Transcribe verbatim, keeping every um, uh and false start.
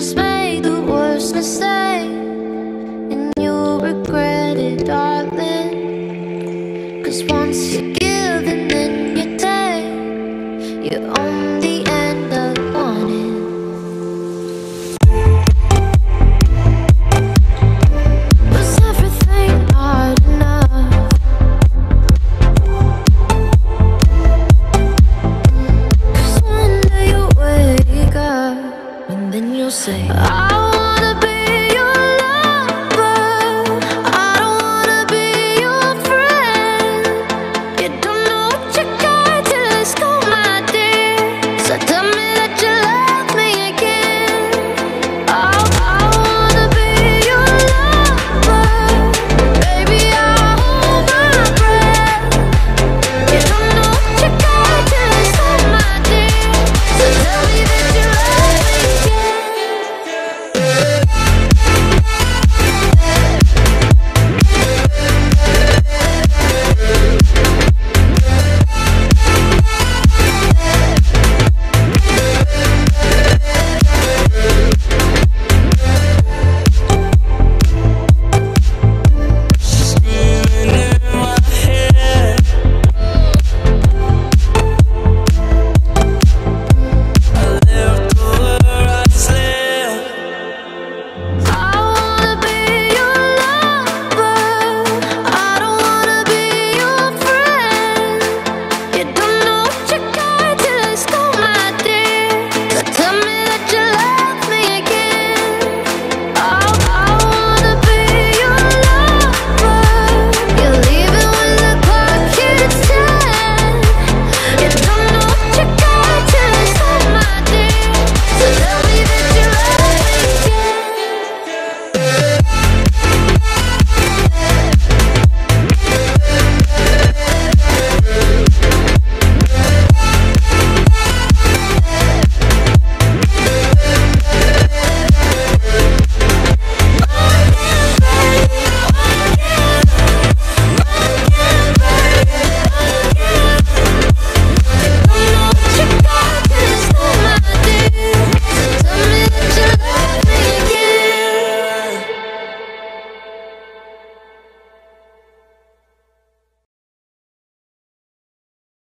despair.